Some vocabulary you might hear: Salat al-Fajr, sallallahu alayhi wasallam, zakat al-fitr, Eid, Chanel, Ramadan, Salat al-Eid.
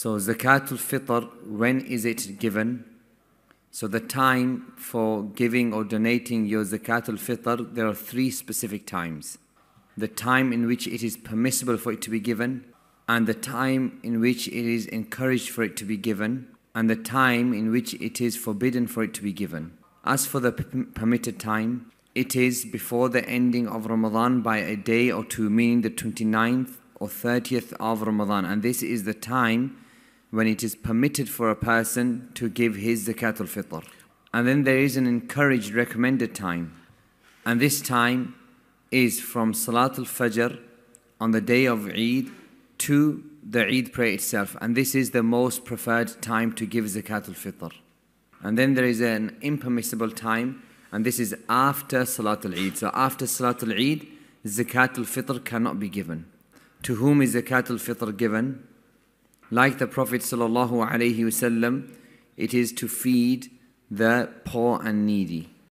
So zakat al-fitr, when is it given? So the time for giving or donating your zakat al-fitr, there are three specific times. The time in which it is permissible for it to be given, and the time in which it is encouraged for it to be given, and the time in which it is forbidden for it to be given. As for the permitted time, it is before the ending of Ramadan by a day or two, meaning the 29th or 30th of Ramadan. And this is the time when it is permitted for a person to give his zakat al-fitr. And then there is an encouraged, recommended time. And this time is from Salat al-Fajr on the day of Eid to the Eid prayer itself. And this is the most preferred time to give zakat al-fitr. And then there is an impermissible time, and this is after Salat al-Eid. So after Salat al-Eid, zakat al-fitr cannot be given. To whom is zakat al-fitr given? Like the Prophet sallallahu alayhi wasallam, it is to feed the poor and needy.